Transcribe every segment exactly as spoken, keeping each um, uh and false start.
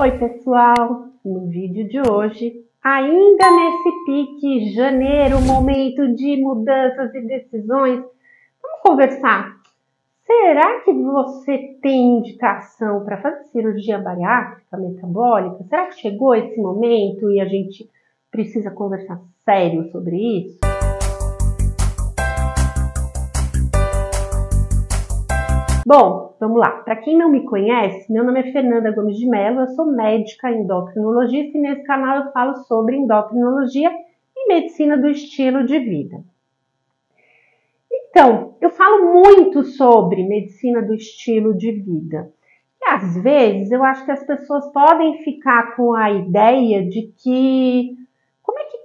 Oi pessoal, no vídeo de hoje, ainda nesse pique janeiro, momento de mudanças e decisões, vamos conversar. Será que você tem indicação para fazer cirurgia bariátrica, metabólica? Será que chegou esse momento e a gente precisa conversar sério sobre isso? Bom, vamos lá. Para quem não me conhece, meu nome é Fernanda Gomes de Mello, eu sou médica endocrinologista e nesse canal eu falo sobre endocrinologia e medicina do estilo de vida. Então, eu falo muito sobre medicina do estilo de vida. E às vezes eu acho que as pessoas podem ficar com a ideia de que como é que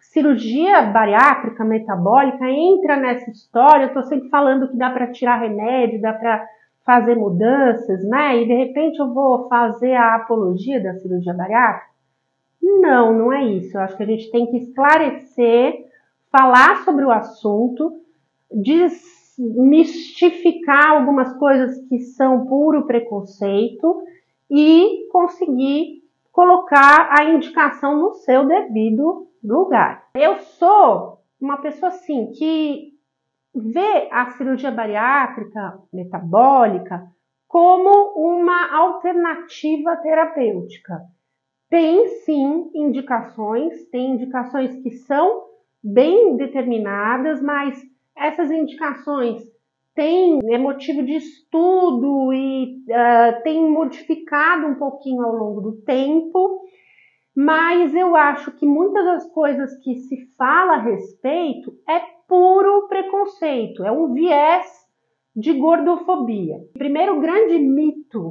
cirurgia bariátrica, metabólica, entra nessa história. Eu tô sempre falando que dá para tirar remédio, dá para fazer mudanças, né? E de repente eu vou fazer a apologia da cirurgia bariátrica? Não, não é isso. Eu acho que a gente tem que esclarecer, falar sobre o assunto, desmistificar algumas coisas que são puro preconceito e conseguir colocar a indicação no seu devido lugar. Eu sou uma pessoa assim que vê a cirurgia bariátrica, metabólica como uma alternativa terapêutica. Tem sim indicações, tem indicações que são bem determinadas, mas essas indicações têm é motivo de estudo e uh, tem modificado um pouquinho ao longo do tempo, mas eu acho que muitas das coisas que se fala a respeito é puro preconceito, é um viés de gordofobia. O primeiro grande mito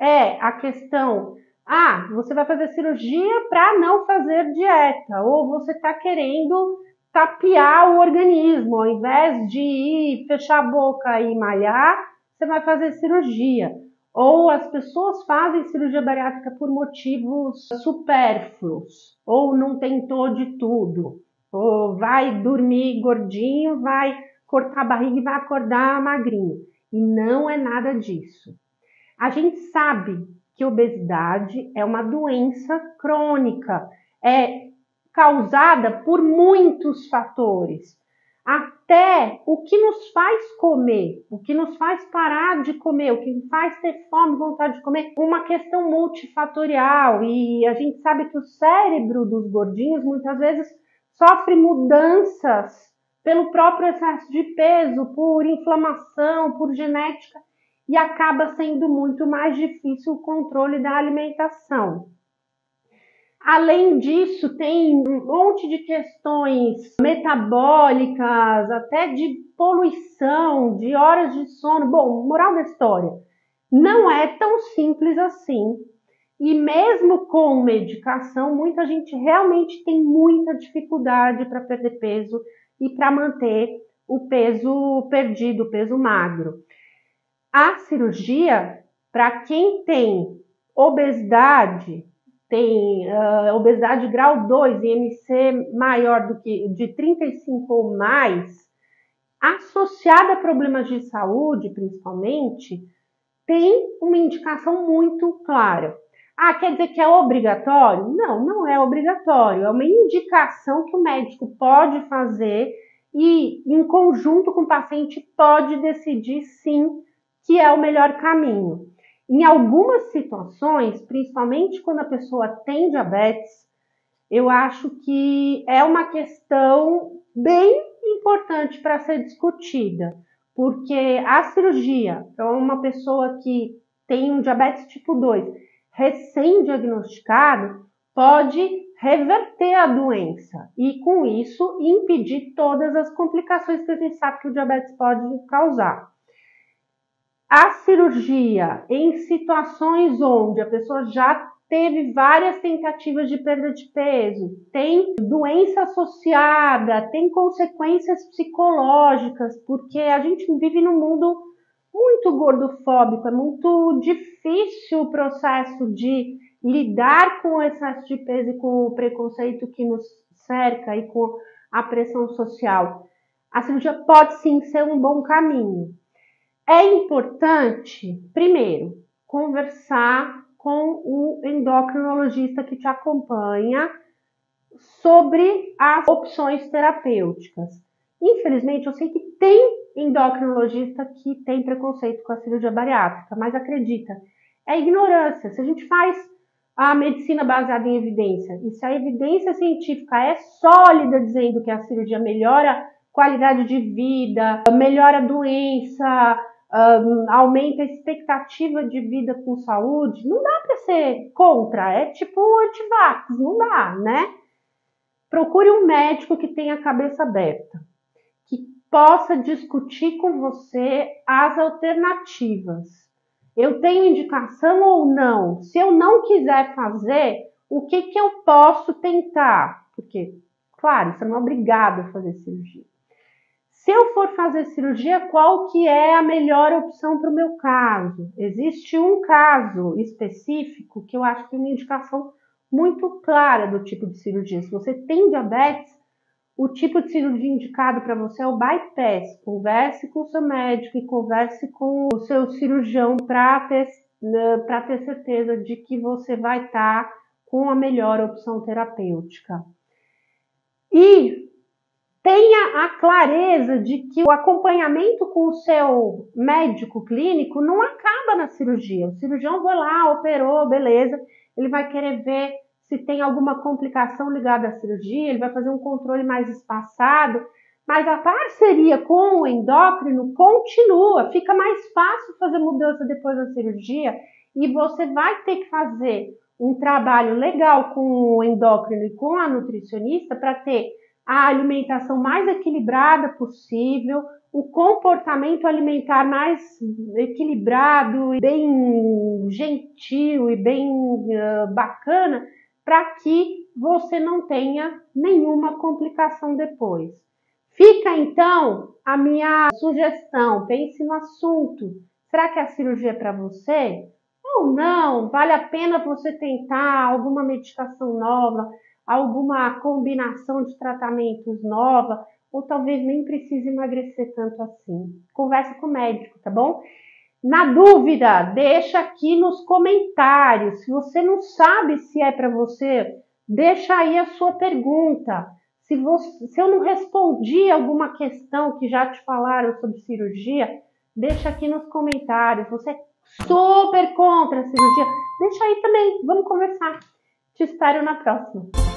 é a questão, ah, você vai fazer cirurgia para não fazer dieta, ou você está querendo tapear o organismo, ao invés de ir fechar a boca e malhar, você vai fazer cirurgia. Ou as pessoas fazem cirurgia bariátrica por motivos supérfluos, ou não tentou de tudo, ou vai dormir gordinho, vai cortar a barriga e vai acordar magrinho. E não é nada disso. A gente sabe que obesidade é uma doença crônica, é causada por muitos fatores, até o que nos faz comer, o que nos faz parar de comer, o que nos faz ter fome, vontade de comer, uma questão multifatorial. E a gente sabe que o cérebro dos gordinhos muitas vezes sofre mudanças pelo próprio excesso de peso, por inflamação, por genética, e acaba sendo muito mais difícil o controle da alimentação. Além disso, tem um monte de questões metabólicas, até de poluição, de horas de sono. Bom, moral da história, não é tão simples assim. E mesmo com medicação, muita gente realmente tem muita dificuldade para perder peso e para manter o peso perdido, o peso magro. A cirurgia, para quem tem obesidade, tem uh, obesidade grau dois e I M C maior do que de trinta e cinco ou mais, associada a problemas de saúde, principalmente, tem uma indicação muito clara. Ah, quer dizer que é obrigatório? Não, não é obrigatório. É uma indicação que o médico pode fazer e, em conjunto com o paciente, pode decidir, sim, que é o melhor caminho. Em algumas situações, principalmente quando a pessoa tem diabetes, eu acho que é uma questão bem importante para ser discutida, porque a cirurgia para uma pessoa que tem um diabetes tipo dois recém-diagnosticado pode reverter a doença e, com isso, impedir todas as complicações que a gente sabe que o diabetes pode causar. A cirurgia em situações onde a pessoa já teve várias tentativas de perda de peso, tem doença associada, tem consequências psicológicas, porque a gente vive num mundo muito gordofóbico, é muito difícil o processo de lidar com o excesso de peso e com o preconceito que nos cerca e com a pressão social. A cirurgia pode sim ser um bom caminho. É importante, primeiro, conversar com o endocrinologista que te acompanha sobre as opções terapêuticas. Infelizmente, eu sei que tem endocrinologista que tem preconceito com a cirurgia bariátrica, mas acredita, é ignorância. Se a gente faz a medicina baseada em evidência, e se a evidência científica é sólida dizendo que a cirurgia melhora qualidade de vida, melhora a doença, um, aumenta a expectativa de vida com saúde, não dá para ser contra, é tipo antivax, não dá, né? Procure um médico que tenha a cabeça aberta, que possa discutir com você as alternativas. Eu tenho indicação ou não? Se eu não quiser fazer, o que que eu posso tentar? Porque, claro, você não é obrigado a fazer cirurgia. Se eu for fazer cirurgia, qual que é a melhor opção para o meu caso? Existe um caso específico que eu acho que é uma indicação muito clara do tipo de cirurgia. Se você tem diabetes, o tipo de cirurgia indicado para você é o bypass. Converse com o seu médico e converse com o seu cirurgião para ter, para ter certeza de que você vai estar tá com a melhor opção terapêutica. E tenha a clareza de que o acompanhamento com o seu médico clínico não acaba na cirurgia. O cirurgião vai lá, operou, beleza. Ele vai querer ver se tem alguma complicação ligada à cirurgia, ele vai fazer um controle mais espaçado. Mas a parceria com o endócrino continua. Fica mais fácil fazer mudança depois da cirurgia e você vai ter que fazer um trabalho legal com o endócrino e com a nutricionista para ter a alimentação mais equilibrada possível, o comportamento alimentar mais equilibrado e bem gentil e bem uh, bacana, para que você não tenha nenhuma complicação depois. Fica então a minha sugestão, pense no assunto. Será que a cirurgia é para você? Ou não? Vale a pena você tentar alguma medicação nova, alguma combinação de tratamentos nova, ou talvez nem precise emagrecer tanto assim. Conversa com o médico, tá bom? Na dúvida, deixa aqui nos comentários. Se você não sabe se é para você, deixa aí a sua pergunta. Se, você, se eu não respondi alguma questão que já te falaram sobre cirurgia, deixa aqui nos comentários. Você é super contra a cirurgia? Deixa aí também, vamos conversar. Te espero na próxima.